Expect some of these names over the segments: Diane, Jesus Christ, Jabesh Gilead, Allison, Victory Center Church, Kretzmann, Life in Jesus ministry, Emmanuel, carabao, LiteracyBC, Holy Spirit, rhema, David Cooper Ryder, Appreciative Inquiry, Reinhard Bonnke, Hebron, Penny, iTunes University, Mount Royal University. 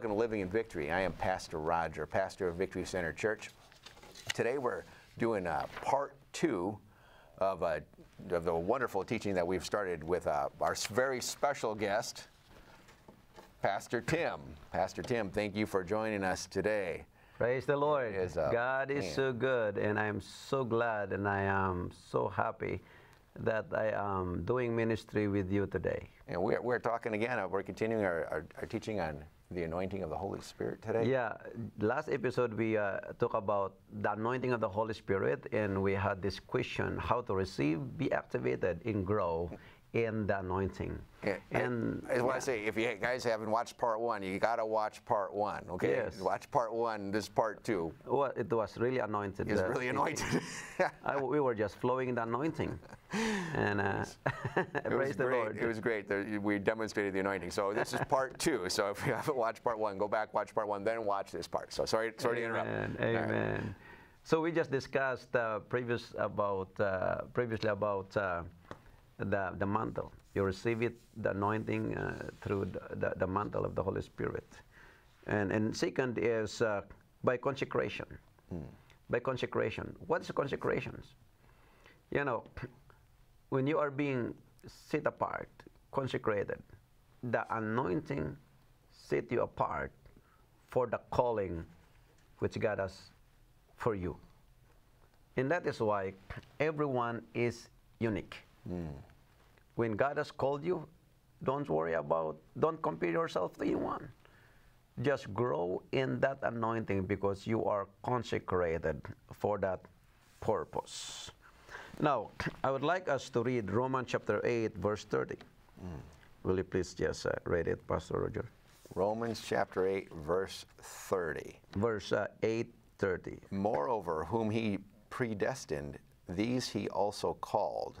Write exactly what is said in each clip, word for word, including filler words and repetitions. Welcome to Living in Victory. I am Pastor Roger, pastor of Victory Center Church. Today we're doing uh, part two of, uh, of the wonderful teaching that we've started with uh, our very special guest, Pastor Tim. Pastor Tim, thank you for joining us today. Praise the Lord. Is, uh, God is man. so good, and I am so glad and I am so happy that I am doing ministry with you today. And we're, we're talking again, uh, we're continuing our, our, our teaching on the anointing of the Holy Spirit today. Yeah, last episode we uh, talked about the anointing of the Holy Spirit, and we had this question, how to receive, be activated, and grow in the anointing. Yeah, and I, I yeah. want to say, if you guys haven't watched part one, you got to watch part one, okay? Yes. Watch part one, this part two. Well, it was really anointed. It was really anointed. I, we were just flowing in the anointing. And uh, praise the Lord. It was great. We demonstrated the anointing. So this is part two. So if you haven't watched part one, go back, watch part one, then watch this part. So sorry, sorry to interrupt. Amen. Amen. Right. So we just discussed uh, previous about, uh, previously about uh, the, the mantle. You receive it, the anointing, uh, through the, the, the mantle of the Holy Spirit. And, and second is uh, by consecration. Mm. By consecration. What's consecration? You know, when you are being set apart, consecrated, the anointing set you apart for the calling which God has for you. And that is why everyone is unique. Mm. When God has called you, don't worry about, don't compare yourself to anyone. Just grow in that anointing because you are consecrated for that purpose. Now, I would like us to read Romans chapter eight, verse thirty. Mm. Will you please just uh, read it, Pastor Roger? Romans chapter eight, verse thirty. Verse uh, eight, thirty. Moreover, whom he predestined, these he also called.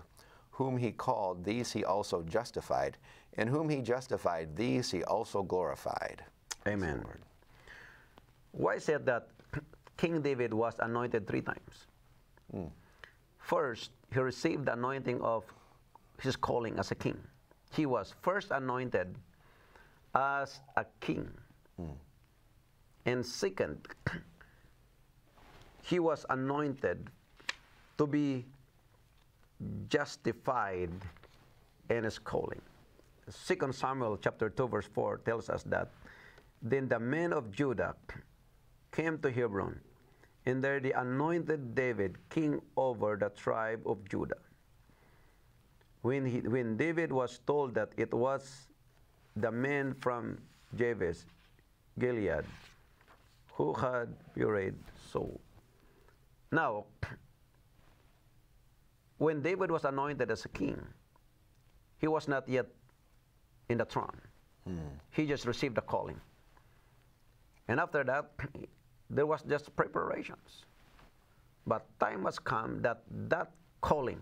Whom he called, these he also justified. And whom he justified, these he also glorified. Amen. Why said that King David was anointed three times? Mm. First, he received the anointing of his calling as a king. He was first anointed as a king. Mm. And second, he was anointed to be justified in his calling. Second Samuel chapter two verse four tells us that, then the men of Judah came to Hebron, and there they anointed David king over the tribe of Judah. When, he, when David was told that it was the men from Jabesh, Gilead, who had buried Saul. Now, when David was anointed as a king, he was not yet in the throne. Mm. He just received the calling. And after that, there was just preparations. But time has come that that calling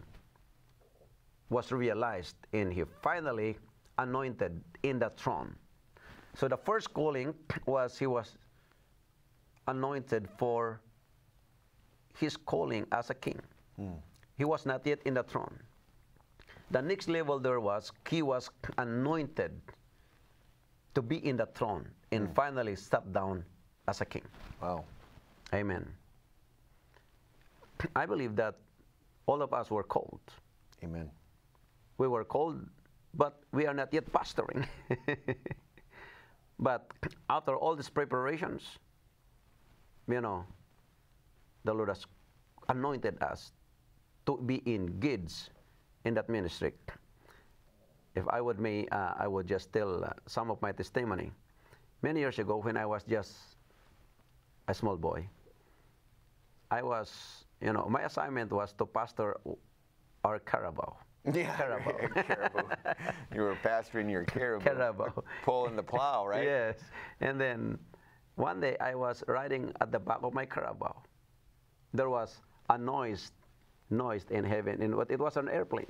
was realized, and he finally anointed in the throne. So the first calling was he was anointed for his calling as a king. Mm. He was not yet in the throne. The next level there was, he was anointed to be in the throne, and mm. finally stepped down as a king. Wow. Amen. I believe that all of us were called. Amen. We were called, but we are not yet pastoring. But after all these preparations, you know, the Lord has anointed us to be engaged in that ministry. If I would may, uh, I would just tell uh, some of my testimony. Many years ago, when I was just a small boy, I was, you know, my assignment was to pastor our carabao. Yeah, carabao. Carabao. You were pastoring your carabao. Carabao. Pulling the plow, right? Yes. And then one day I was riding at the back of my carabao. There was a noise noise in heaven, and what it was an airplane.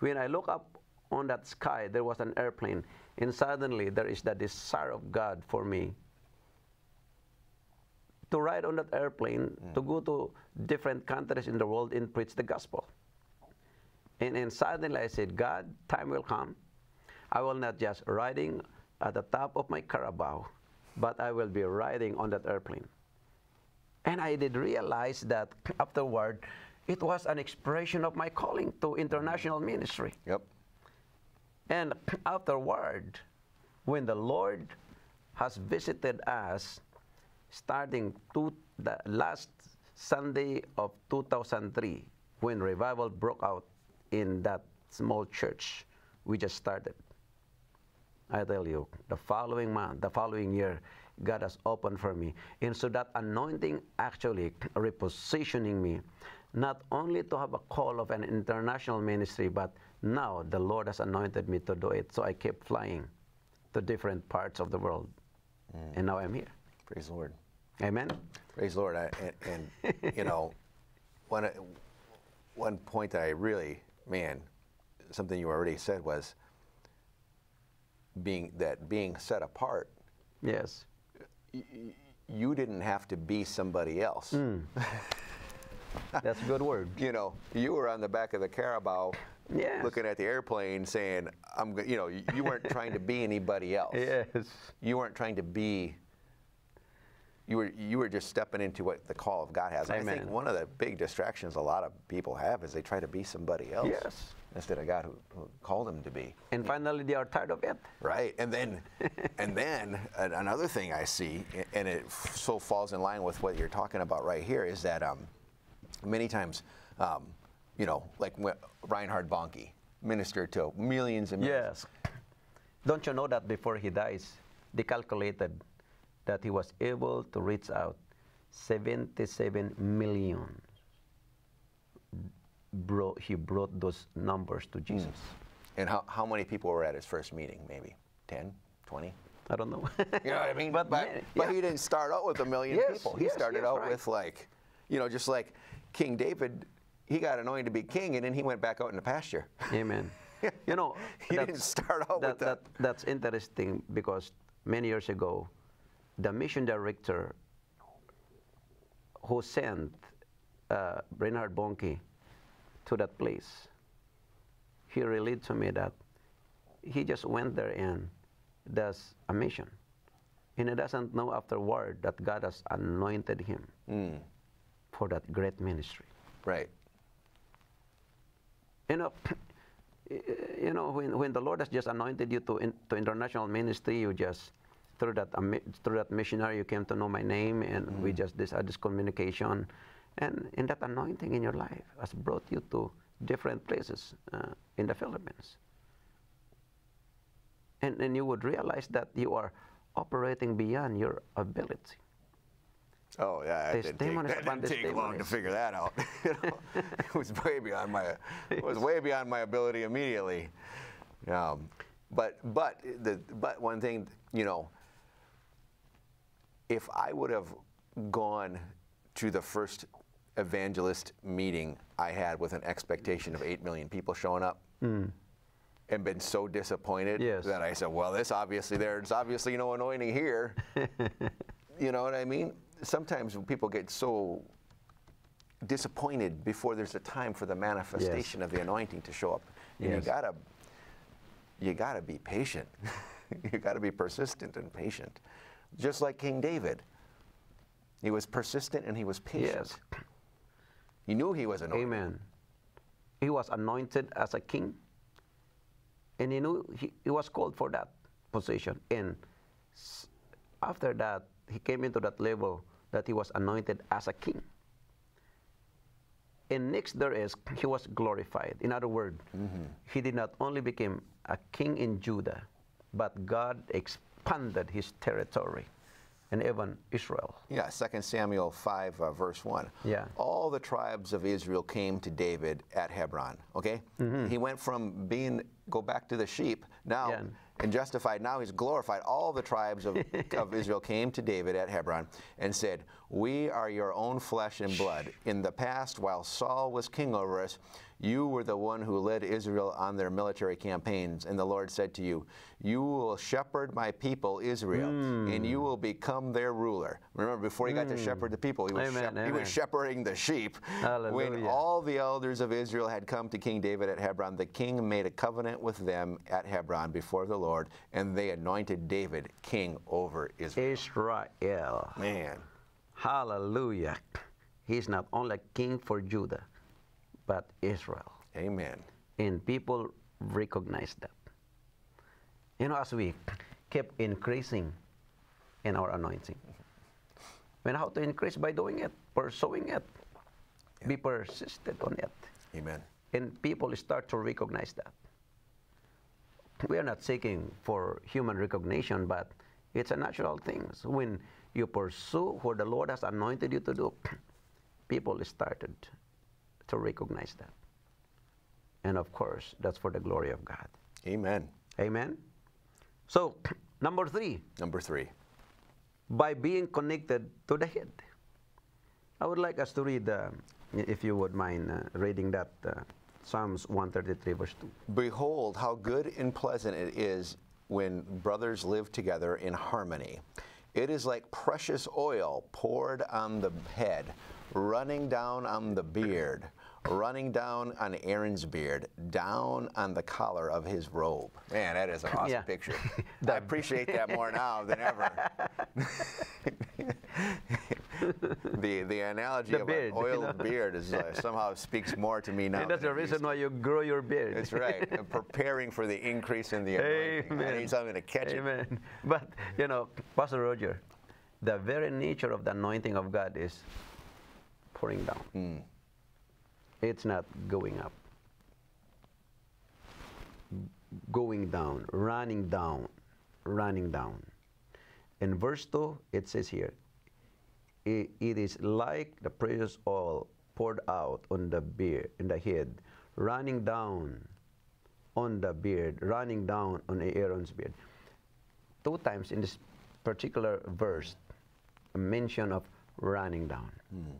When I look up on that sky, there was an airplane, and suddenly there is the desire of God for me to ride on that airplane, mm. to go to different countries in the world and preach the gospel. And, and suddenly I said, God, time will come. I will not just riding at the top of my carabao, but I will be riding on that airplane. And I did realize that afterward, it was an expression of my calling to international ministry. Yep. And afterward, when the Lord has visited us, starting to the last Sunday of two thousand three, when revival broke out in that small church we just started, I tell you, the following month, the following year, God has opened for me. And so that anointing actually repositioning me, not only to have a call of an international ministry, but now the Lord has anointed me to do it. So I kept flying to different parts of the world. Mm. And now I'm here. Praise the Lord. Amen. Praise the Lord. I, and, and you know, one, one point that I really, man, something you already said was being that being set apart. Yes. You didn't have to be somebody else. Mm. That's a good word. You know, you were on the back of the Carabao, yes, looking at the airplane saying, I'm, you know, you weren't trying to be anybody else. Yes. You weren't trying to be, you were, you were just stepping into what the call of God has. Amen. And I think one of the big distractions a lot of people have is they try to be somebody else. Yes. Instead of God who, who called them to be. And finally they are tired of it. Right. And then and then another thing I see, and it so falls in line with what you're talking about right here, is that um, many times, um, you know, like Reinhard Bonnke ministered to millions and millions. Yes. Don't you know that before he dies, they calculated that he was able to reach out seventy-seven million. Bro, he brought those numbers to Jesus. Mm. And how, how many people were at his first meeting? Maybe ten, twenty? I don't know. You know what I mean? But, but, yeah. but he didn't start out with a million yes, people. He yes, started yes, out right. with like, you know, just like King David, he got anointed to be king and then he went back out in the pasture. Amen. You know, he didn't start out that, with that, that. That's interesting because many years ago, the mission director who sent uh, Reinhard Bonnke to that place, he relayed to me that he just went there and does a mission, and he doesn't know afterward that God has anointed him mm. for that great ministry. Right. You know, you know when when the Lord has just anointed you to in, to international ministry, you just through that um, through that missionary you came to know my name, and mm. we just this uh, this communication. And, and that anointing in your life has brought you to different places uh, in the Philippines. And, and you would realize that you are operating beyond your ability. Oh, yeah, it didn't take, that didn't take long to figure that out. You know, it was way beyond my, it was way beyond my ability immediately. Um, but, but, the, but one thing, you know, if I would have gone to the first evangelist meeting I had with an expectation of eight million people showing up mm. and been so disappointed yes. that I said, well, this obviously there's obviously no anointing here. You know what I mean? Sometimes people get so disappointed before there's a time for the manifestation yes. of the anointing to show up. And yes. you gotta, you gotta be patient. You gotta be persistent and patient. Just like King David. He was persistent and he was patient. Yes. He knew he was anointed. Amen. He was anointed as a king. And he knew he, he was called for that position. And after that, he came into that level that he was anointed as a king. And next there is, he was glorified. In other words, mm-hmm. he did not only become a king in Judah, but God expanded his territory. And even Israel. Yeah, Second Samuel five, uh, verse one. Yeah. All the tribes of Israel came to David at Hebron, okay? Mm-hmm. He went from being, go back to the sheep, now, yeah. and justified, now he's glorified. All the tribes of, of Israel came to David at Hebron and said, "We are your own flesh and blood. In the past, while Saul was king over us, You were the one who led Israel on their military campaigns, and the Lord said to you, you will shepherd my people Israel, mm. and you will become their ruler. Remember, before he got mm. to shepherd the people, he was, amen, shep amen. He was shepherding the sheep. Hallelujah. When all the elders of Israel had come to King David at Hebron, the king made a covenant with them at Hebron before the Lord, and they anointed David king over Israel. Israel. Man. Hallelujah. He's not only king for Judah, but Israel. Amen. And people recognize that. You know, as we kept increasing in our anointing, we know how to increase by doing it, pursuing it, yeah. be persistent on it. Amen. And people start to recognize that. We are not seeking for human recognition, but it's a natural thing. When you pursue what the Lord has anointed you to do, people started to recognize that. And of course, that's for the glory of God. Amen. Amen. So, number three. Number three. By being connected to the head. I would like us to read, uh, if you would mind uh, reading that, uh, Psalms one thirty-three verse two. Behold, how good and pleasant it is when brothers live together in harmony. It is like precious oil poured on the head, running down on the beard, running down on Aaron's beard, down on the collar of his robe. Man, that is an awesome yeah. picture. I appreciate that more now than ever. the the analogy the of beard, an oiled you know? beard is uh, somehow speaks more to me now. And that's the reason why you grow your beard. That's right. I'm preparing for the increase in the anointing. I need something to catch Amen. it. But, you know, Pastor Roger, the very nature of the anointing of God is pouring down. Mm. It's not going up. Going down, running down, running down. In verse two, it says here, It, it is like the precious oil poured out on the beard, in the head, running down on the beard, running down on Aaron's beard. Two times in this particular verse, a mention of running down. Mm.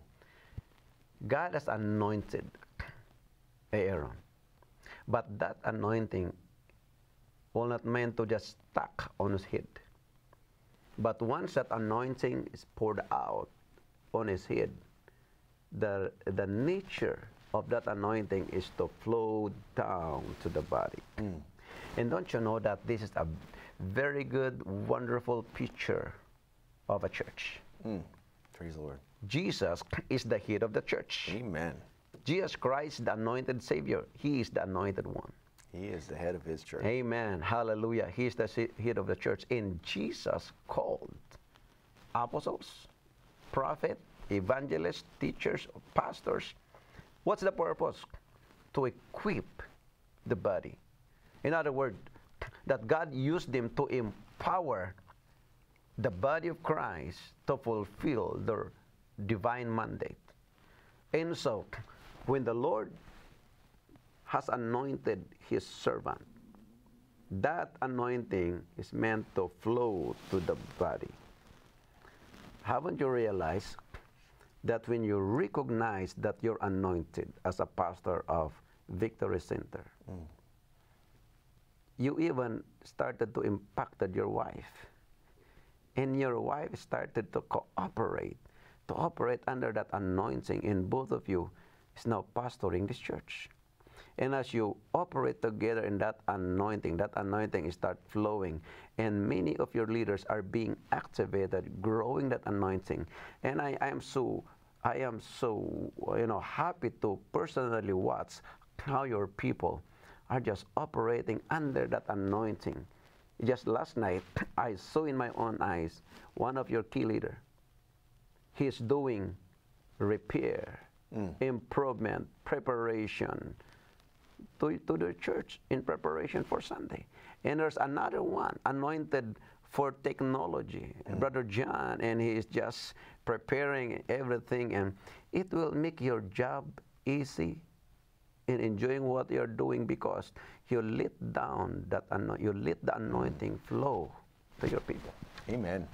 God has anointed Aaron, but that anointing was not meant to just stuck on his head. But once that anointing is poured out on his head, the, the nature of that anointing is to flow down to the body. Mm. And don't you know that this is a very good, wonderful picture of a church. Mm. Praise the Lord. Jesus is the head of the church. Amen. Jesus Christ, the anointed Savior, he is the anointed one. He is the head of his church. Amen. Hallelujah. He is the head of the church. And Jesus called apostles, prophets, evangelists, teachers, pastors. What's the purpose? To equip the body. In other words, that God used them to empower the body of Christ to fulfill their divine mandate. And so, when the Lord has anointed his servant, that anointing is meant to flow to the body. Haven't you realized that when you recognize that you're anointed as a pastor of Victory Center, mm. you even started to impact your wife, and your wife started to cooperate, to operate under that anointing, and both of you is now pastoring this church. And as you operate together in that anointing, that anointing starts flowing. And many of your leaders are being activated, growing that anointing. And I, I am so, I am so, you know, happy to personally watch how your people are just operating under that anointing. Just last night, I saw in my own eyes one of your key leaders. He's doing repair, mm. improvement, preparation, To, to the church in preparation for Sunday. And there's another one anointed for technology, mm. Brother John, and he is just preparing everything, and it will make your job easy in enjoying what you're doing, because you let down that you let the anointing flow to your people. Amen.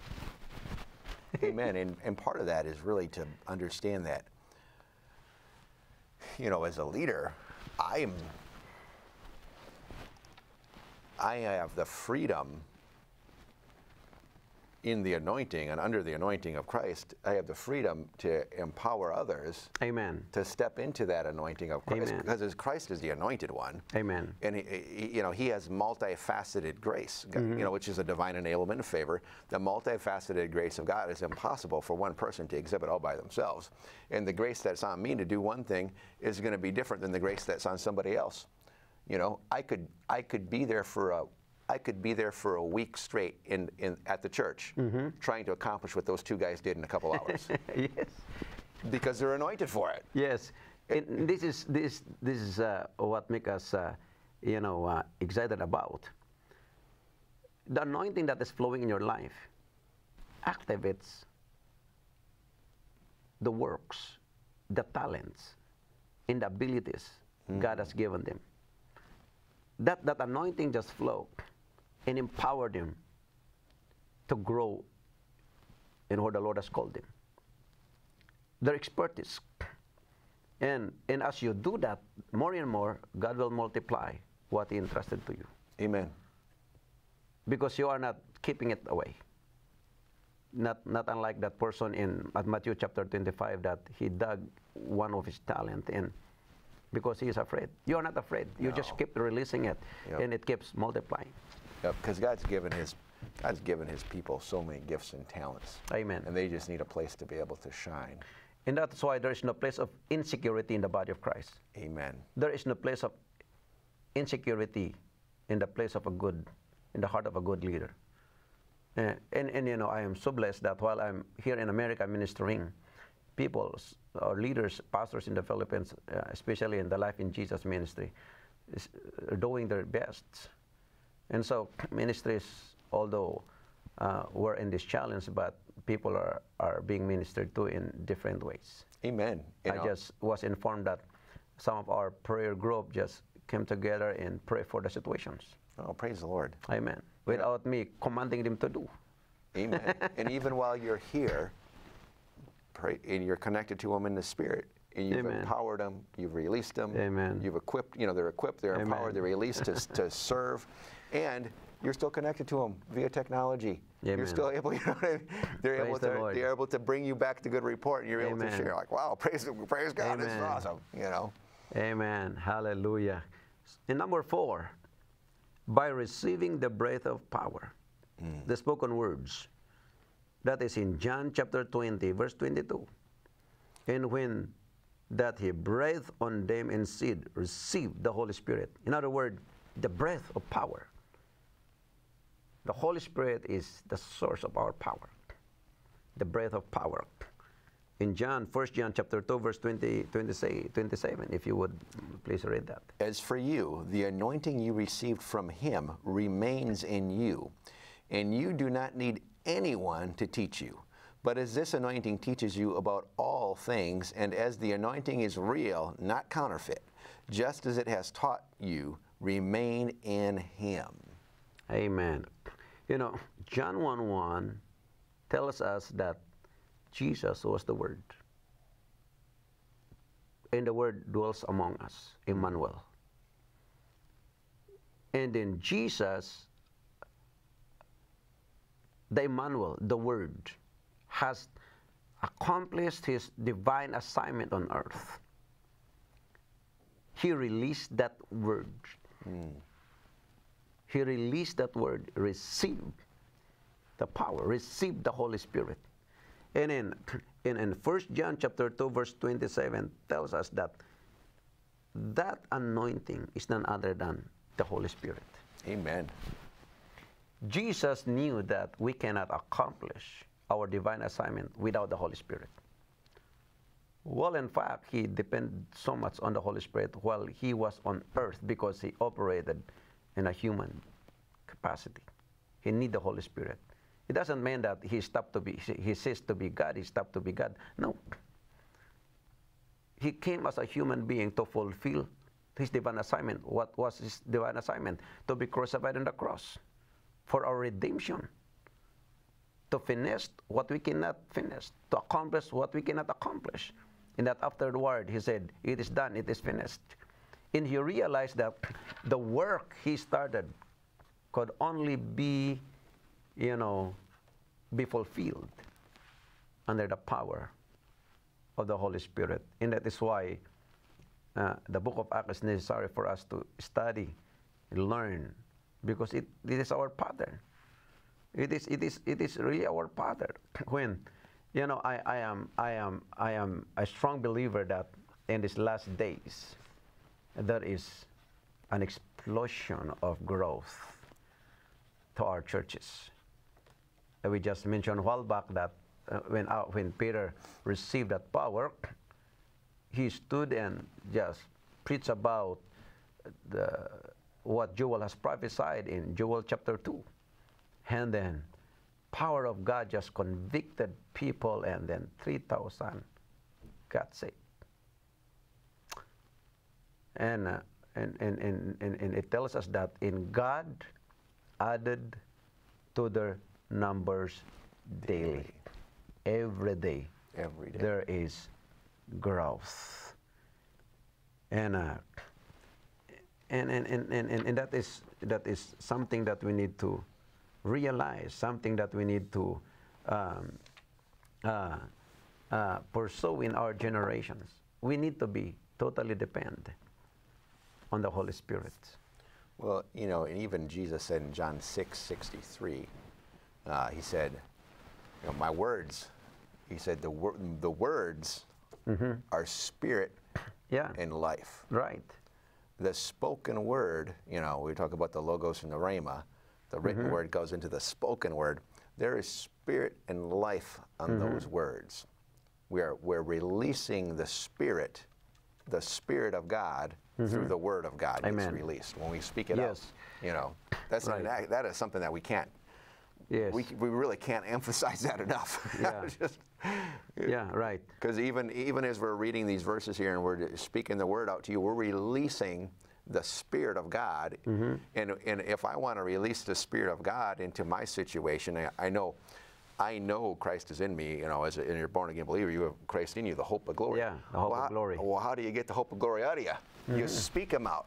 Amen. And, and part of that is really to understand that, you know, as a leader, I'm, I have the freedom in the anointing and under the anointing of Christ. I have the freedom to empower others. Amen. To step into that anointing of Christ. Amen. Because Christ is the anointed one. Amen. And he, he, you know, he has multifaceted grace, mm-hmm. you know, which is a divine enablement and favor. The multifaceted grace of God is impossible for one person to exhibit all by themselves. And the grace that's on me to do one thing is going to be different than the grace that's on somebody else. You know, I could I could be there for a I could be there for a week straight in, in at the church, mm-hmm. trying to accomplish what those two guys did in a couple hours. Yes, because they're anointed for it. Yes, it, and this is this this is uh, what makes us, uh, you know, uh, excited about the anointing that is flowing in your life. Activates the works, the talents, and the abilities mm. God has given them. That that anointing just flowed and empowered him to grow in what the Lord has called him. Their expertise. And, and as you do that, more and more, God will multiply what he entrusted to you. Amen. Because you are not keeping it away. Not, not unlike that person in at Matthew chapter twenty-five that he dug one of his talent in. Because he is afraid. You are not afraid. You no. just keep releasing it, yep. and it keeps multiplying. Yep, because God's given His, God's given His people so many gifts and talents. Amen. And they just need a place to be able to shine. And that's why there is no place of insecurity in the body of Christ. Amen. There is no place of insecurity in the place of a good, in the heart of a good leader. Uh, and and you know, I am so blessed that while I'm here in America ministering, people, our leaders, pastors in the Philippines, uh, especially in the Life in Jesus ministry, is doing their best. And so ministries, although uh, we're in this challenge, but people are, are being ministered to in different ways. Amen. You I know. just was informed that some of our prayer group just came together and prayed for the situations. Oh, praise the Lord. Amen. Without yeah. me commanding them to do. Amen. And even while you're here, and you're connected to them in the Spirit, and you've Amen. empowered them, you've released them, Amen. you've equipped, you know, they're equipped, they're Amen. empowered, they're released to, to serve, and you're still connected to them via technology. Amen. You're still able, you know what I mean? They're praise able to, the they're able to bring you back the good report, and you're Amen. able to share, like, wow, praise, praise God, Amen. this is awesome, you know. Amen, hallelujah. And number four, by receiving the breath of power, mm. the spoken words. That is in John chapter twenty, verse twenty-two. And when that he breathed on them and said, receive the Holy Spirit. In other words, the breath of power. The Holy Spirit is the source of our power. The breath of power. In John, First John chapter two, verse twenty, twenty-seven, if you would please read that. As for you, the anointing you received from him remains in you, and you do not need anyone to teach you, but as this anointing teaches you about all things, and as the anointing is real, not counterfeit, just as it has taught you, remain in him. Amen. You know, John one one tells us that Jesus was the Word, and the Word dwells among us, Emmanuel. And in Jesus, the Emmanuel, the Word, has accomplished his divine assignment on earth. He released that Word. Mm. He released that Word, received the power, received the Holy Spirit. And in, in, in First John chapter two, verse twenty-seven tells us that that anointing is none other than the Holy Spirit. Amen. Jesus knew that we cannot accomplish our divine assignment without the Holy Spirit. Well, in fact, he depended so much on the Holy Spirit while he was on earth because he operated in a human capacity. He needed the Holy Spirit. It doesn't mean that he stopped to be, he ceased to be God, he stopped to be God. No. He came as a human being to fulfill his divine assignment. What was his divine assignment? To be crucified on the cross. For our redemption, to finish what we cannot finish, to accomplish what we cannot accomplish. And that afterward, he said, it is done, it is finished. And he realized that the work he started could only be, you know, be fulfilled under the power of the Holy Spirit. And that is why uh, the book of Acts is necessary for us to study, learn, because it, it is our pattern. It is, it is, it is really our pattern. When, you know, I, I am, I am, I am a strong believer that in these last days, there is an explosion of growth to our churches. And we just mentioned a while back that uh, when, uh, when Peter received that power, he stood and just preached about the, what Joel has prophesied in Joel chapter two. And then power of God just convicted people, and then three thousand got saved. And, uh, and, and, and, and, and it tells us that in God added to their numbers daily. daily. Every day. Every day. There is growth. And, uh, and, and, and, and, and, and that is, that is something that we need to realize, something that we need to um, uh, uh, pursue in our generations. We need to be totally dependent on the Holy Spirit. Well, you know, and even Jesus said in John six sixty-three, uh, he said, you know, my words, he said, the, wor the words mm-hmm. are spirit yeah. and life. Right. The spoken word, you know, we talk about the logos and the rhema, the written mm-hmm. word goes into the spoken word. There is spirit and life on mm-hmm. those words. We are, we're releasing the spirit, the spirit of God mm-hmm. through the word of God. Amen. It's released when we speak it yes. out. You know, that's right. an, that is something that we can't. Yes. We, we really can't emphasize that enough. Yeah. Just, yeah, right. Because even even as we're reading these verses here and we're speaking the word out to you, we're releasing the Spirit of God. Mm-hmm. and, and if I want to release the Spirit of God into my situation, I, I know I know Christ is in me, you know, as a, and you're born again believer, you have Christ in you, the hope of glory. Yeah, the hope well, of glory. How, well, how do you get the hope of glory out of you? Mm-hmm. You speak Him out.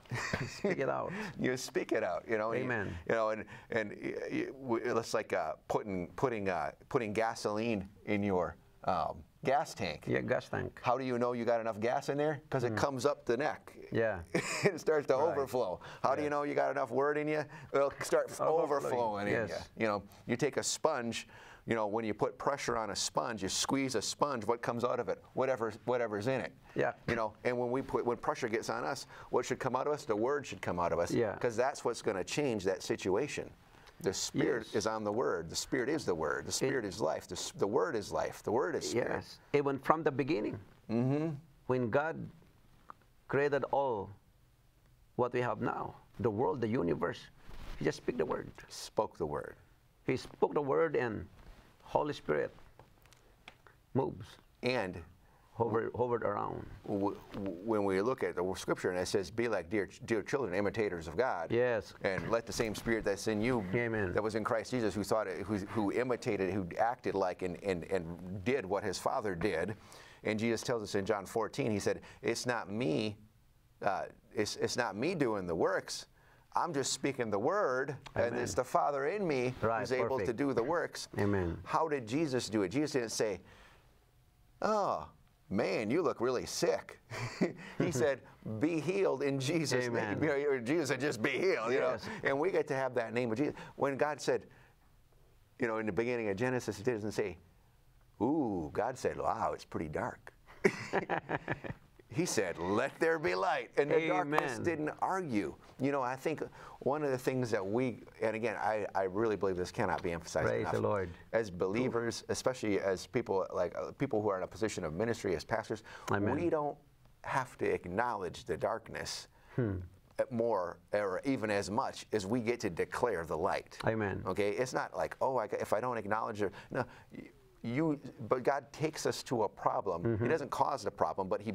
Speak it out. You speak it out, you know. Amen. You, you know, and, and it's like uh, putting, putting, uh, putting gasoline in your um, gas tank. Yeah, gas tank. How do you know you got enough gas in there? Because mm. it comes up the neck. Yeah. It starts to right. overflow. How yeah. do you know you got enough word in you? It'll start overflowing yes. in you. You know, you take a sponge, you know, when you put pressure on a sponge, you squeeze a sponge, what comes out of it? Whatever, whatever's in it. Yeah. You know, and when we put, when pressure gets on us, what should come out of us? The word should come out of us. Yeah. Because that's what's going to change that situation. The Spirit yes. is on the Word. The Spirit is the Word. The Spirit it, is life. The, the Word is life. The Word is Spirit. Yes. Even from the beginning, mm-hmm. when God created all what we have now, the world, the universe, He just spoke the Word. Spoke the Word. He spoke the Word, and Holy Spirit moves and hovered, hovered around. W when we look at the Scripture, and it says, be like dear, dear children, imitators of God. Yes. And let the same Spirit that's in you, Amen. That was in Christ Jesus, who thought, who, who imitated, who acted like and, and, and did what His Father did. And Jesus tells us in John fourteen, He said, it's not me, uh, it's, it's not me doing the works. I'm just speaking the word, Amen. And it's the Father in me right, who's able perfect. To do the works. Amen. How did Jesus do it? Jesus didn't say, oh, man, you look really sick. He said, be healed in Jesus' Amen. Name. You know, Jesus said, just be healed. You yes. know? And we get to have that name of Jesus. When God said, you know, in the beginning of Genesis, He doesn't say, ooh, God said, wow, it's pretty dark. He said, let there be light. And the Amen. Darkness didn't argue. You know, I think one of the things that we, and again, I, I really believe this cannot be emphasized Praise enough. The Lord. As believers, especially as people like uh, people who are in a position of ministry as pastors, Amen. We don't have to acknowledge the darkness hmm. more or even as much as we get to declare the light. Amen. Okay, it's not like, oh, I, if I don't acknowledge it, no. You, but God takes us to a problem. Mm-hmm. He doesn't cause the problem, but he,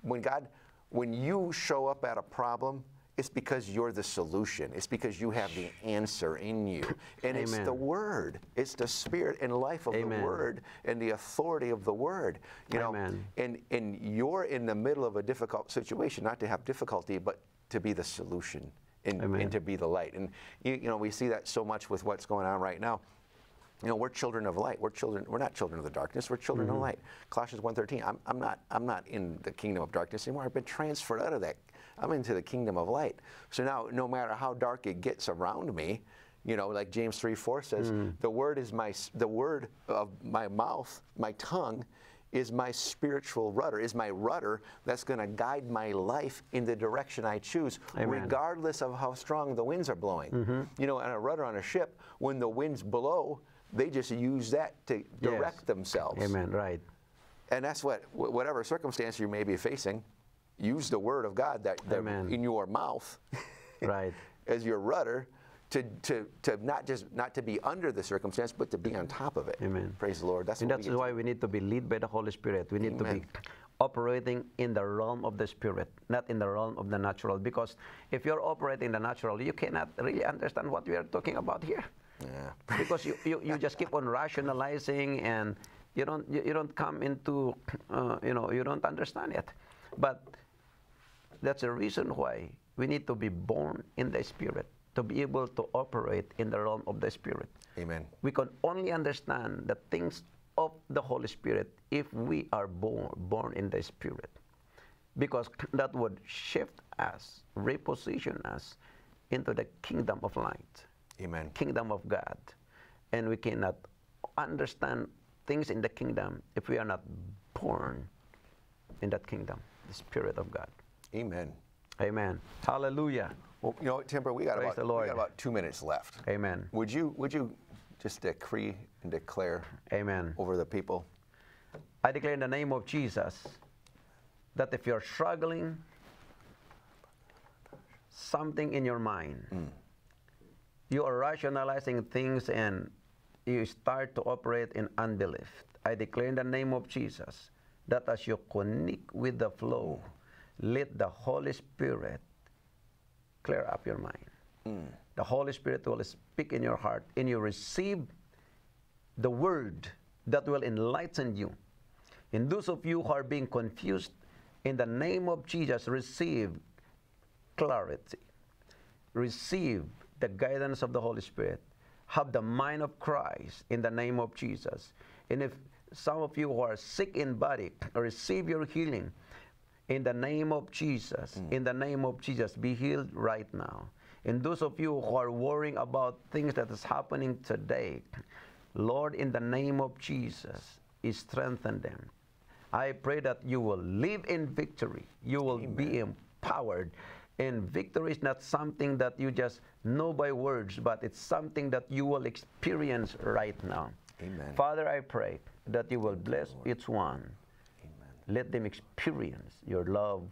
when God, when you show up at a problem It's because you're the solution. It's because you have the answer in you. And Amen. It's the Word. It's the Spirit and life of Amen. The Word and the authority of the Word. You Amen. Know, and, and you're in the middle of a difficult situation, not to have difficulty, but to be the solution and, and to be the light. And, you, you know, we see that so much with what's going on right now. You know, we're children of light. We're children. We're not children of the darkness. We're children mm-hmm. of light. Colossians one thirteen. I'm, I'm not. I'm not in the kingdom of darkness anymore. I've been transferred out of that. I'm into the kingdom of light. So now, no matter how dark it gets around me, you know, like James three four says, mm. the word is my. The word of my mouth, my tongue, is my spiritual rudder. Is my rudder that's going to guide my life in the direction I choose, Amen. Regardless of how strong the winds are blowing. Mm-hmm. You know, and a rudder on a ship, when the winds blow, they just use that to direct yes. themselves. Amen, right. And that's what, whatever circumstance you may be facing, use the word of God that, that in your mouth right. as your rudder to, to, to not just, not to be under the circumstance, but to be on top of it. Amen. Praise the Lord. That's and what that's we why to. We need to be led by the Holy Spirit. We need Amen. To be operating in the realm of the Spirit, not in the realm of the natural. Because if you're operating in the natural, you cannot really understand what we are talking about here. Yeah. Because you, you, you just keep on rationalizing, and you don't you, you don't come into uh, you know you don't understand it. But that's the reason why we need to be born in the Spirit to be able to operate in the realm of the Spirit. Amen. We can only understand the things of the Holy Spirit if we are born born in the Spirit, because that would shift us, reposition us into the kingdom of light. Amen. Kingdom of God. And we cannot understand things in the kingdom if we are not born in that kingdom, the Spirit of God. Amen. Amen. Hallelujah. Well, you know, Timber, we got, about, we got about two minutes left. Amen. Would you, would you just decree and declare Amen. Over the people? I declare in the name of Jesus that if you're struggling something in your mind, mm. you are rationalizing things and you start to operate in unbelief. I declare in the name of Jesus that as you connect with the flow, let the Holy Spirit clear up your mind. Mm. The Holy Spirit will speak in your heart and you receive the word that will enlighten you. And those of you who are being confused, in the name of Jesus, receive clarity. Receive the guidance of the Holy Spirit. Have the mind of Christ in the name of Jesus. And if some of you who are sick in body, receive your healing in the name of Jesus. Mm. In the name of Jesus, be healed right now. And those of you who are worrying about things that is happening today, Lord, in the name of Jesus, strengthen them. I pray that you will live in victory. You will Amen. Be empowered. And victory is not something that you just know by words, but it's something that you will experience right now. Amen. Father, I pray that you will bless Lord. Each one. Amen. Let them experience your love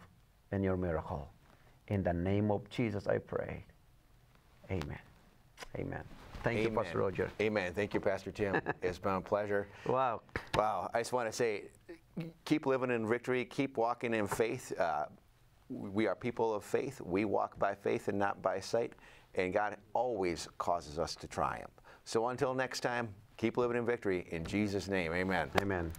and your miracle. In the name of Jesus, I pray. Amen. Amen. Thank Amen. You, Pastor Roger. Amen. Thank you, Pastor Tim. It's been a pleasure. Wow. Wow. I just want to say, keep living in victory. Keep walking in faith. Uh, We are people of faith. We walk by faith and not by sight. And God always causes us to triumph. So until next time, keep living in victory. In Jesus' name, amen. Amen.